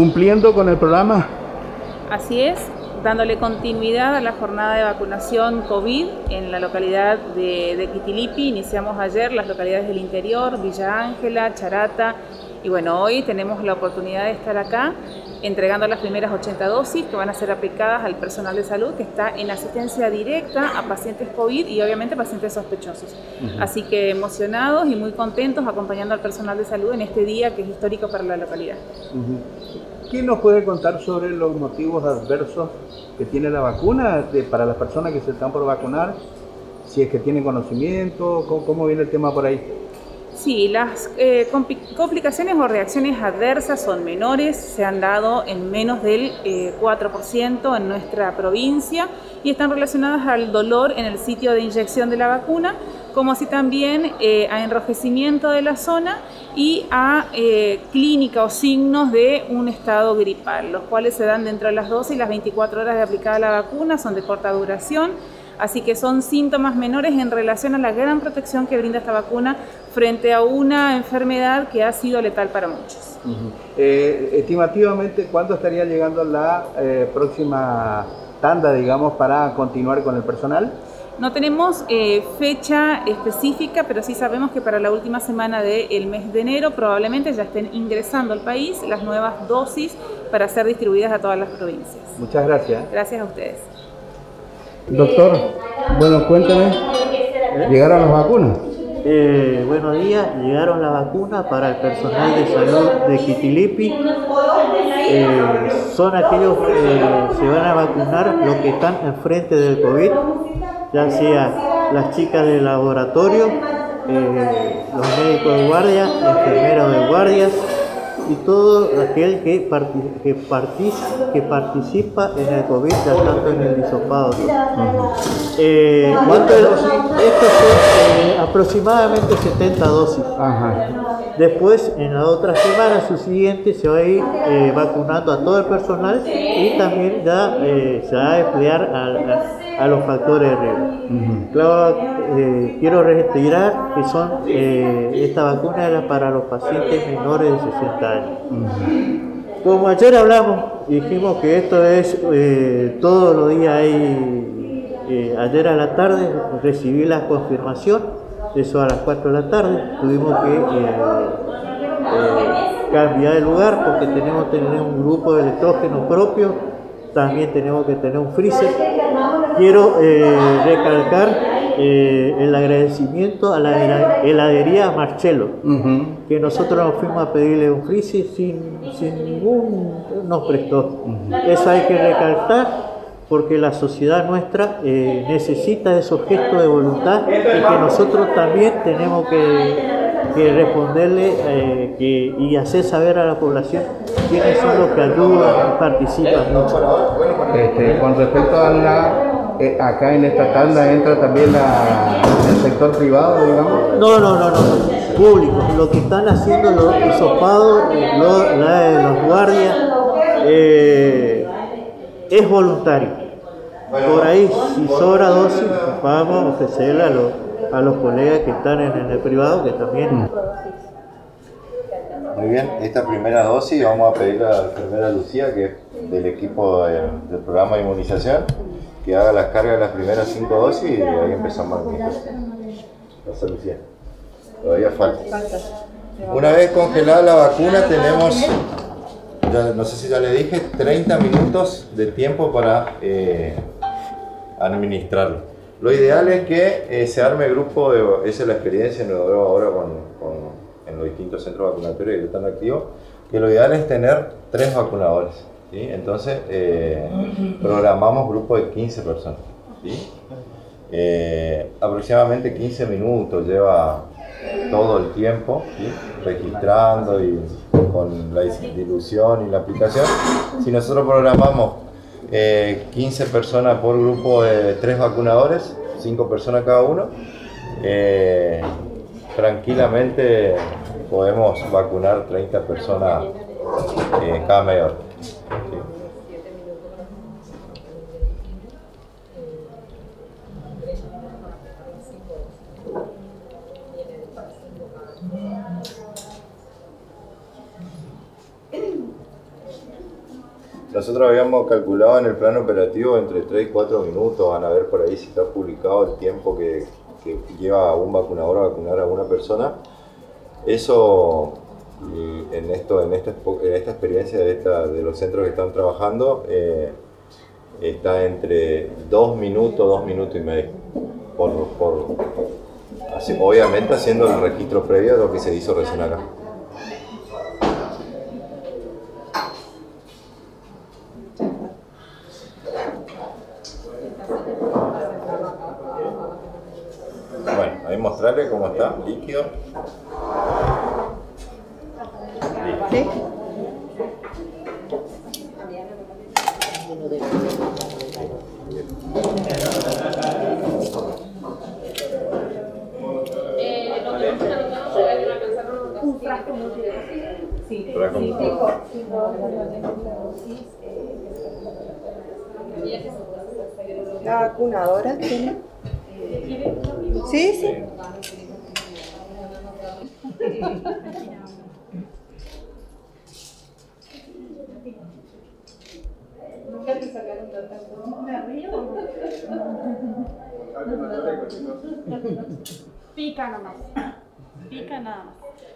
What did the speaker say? cumpliendo con el programa. Así es, dándole continuidad a la jornada de vacunación COVID en la localidad de Quitilipi. Iniciamos ayer las localidades del interior, Villa Ángela, Charata, y bueno, hoy tenemos la oportunidad de estar acá entregando las primeras 80 dosis que van a ser aplicadas al personal de salud que está en asistencia directa a pacientes COVID y obviamente pacientes sospechosos. Así que emocionados y muy contentos acompañando al personal de salud en este día que es histórico para la localidad. ¿Quién nos puede contar sobre los motivos adversos que tiene la vacuna para las personas que se están por vacunar? Si es que tienen conocimiento, ¿cómo viene el tema por ahí? Sí, las complicaciones o reacciones adversas son menores, se han dado en menos del 4% en nuestra provincia y están relacionadas al dolor en el sitio de inyección de la vacuna, como así también a enrojecimiento de la zona y a clínica o signos de un estado gripal, los cuales se dan dentro de las 12 y las 24 horas de aplicada la vacuna, son de corta duración. Así que son síntomas menores en relación a la gran protección que brinda esta vacuna frente a una enfermedad que ha sido letal para muchos. Estimativamente, ¿cuándo estaría llegando la próxima tanda, digamos, para continuar con el personal? No tenemos fecha específica, pero sí sabemos que para la última semana del mes de enero probablemente ya estén ingresando al país las nuevas dosis para ser distribuidas a todas las provincias. Muchas gracias. Gracias a ustedes. Doctor, bueno, cuéntame, ¿llegaron las vacunas? Buenos días, llegaron las vacunas para el personal de salud de Quitilipi. Son aquellos que se van a vacunar los que están enfrente del COVID, ya sea las chicas del laboratorio, los médicos de guardia, enfermeros de guardia y todo aquel que participa en el COVID, ya tanto en el hisopado. Estos son aproximadamente 70 dosis. Después, en la otra semana subsiguiente, se va a ir vacunando a todo el personal y también ya se va a emplear a los factores de riesgo. Claro, quiero retirar que son esta vacuna era para los pacientes menores de 60 años. Como ayer hablamos, dijimos que esto es todos los días hay, ayer a la tarde recibí la confirmación, eso a las 4 de la tarde, tuvimos que cambiar de lugar porque tenemos que tener un grupo de electrógeno propio, también tenemos que tener un freezer. Quiero recalcar el agradecimiento a la heladería Marcelo, que nosotros nos fuimos a pedirle un freezer sin ningún nos prestó. Eso hay que recalcar porque la sociedad nuestra necesita esos gestos de voluntad y que nosotros también tenemos que responderle y hacer saber a la población quiénes son los que ayudan y participan mucho. Con respecto a la... ¿Acá en esta tanda entra también el sector privado, digamos? No, público. Lo que están haciendo los hisopados, los guardias, es voluntario. Por ahí, si sobra dosis, vamos a ofrecerla a los colegas que están en el privado, que también... Muy bien, esta primera dosis vamos a pedir a la enfermera Lucía, que es del equipo del programa de inmunización, que haga las cargas de las primeras 5 dosis y ahí empezamos. Gracias, Lucía. Todavía falta. Una vez congelada la vacuna tenemos, no sé si ya le dije, 30 minutos de tiempo para administrarlo. Lo ideal es que se arme el grupo, esa es la experiencia en Nueva ahora en los distintos centros vacunatorios que están activos, que lo ideal es tener 3 vacunadores. ¿Sí? Entonces programamos grupos de 15 personas, ¿sí? Aproximadamente 15 minutos lleva todo el tiempo, ¿sí? Registrando y con la dilución y la aplicación. Si nosotros programamos 15 personas por grupo de 3 vacunadores, 5 personas cada uno, tranquilamente podemos vacunar 30 personas cada media hora. Nosotros habíamos calculado en el plan operativo entre 3 y 4 minutos, van a ver por ahí si está publicado el tiempo que lleva un vacunador a vacunar a una persona. Eso, en esta experiencia de los centros que están trabajando, está entre 2 minutos y medio. Obviamente haciendo el registro previo a lo que se hizo recién acá. Bueno, ahí mostrarle cómo está, líquido. ¿Sí? ¿La vacunadora tiene? Sí, sí. Nunca te sacaron tanto. Me río. Pica nomás. Pica nada más.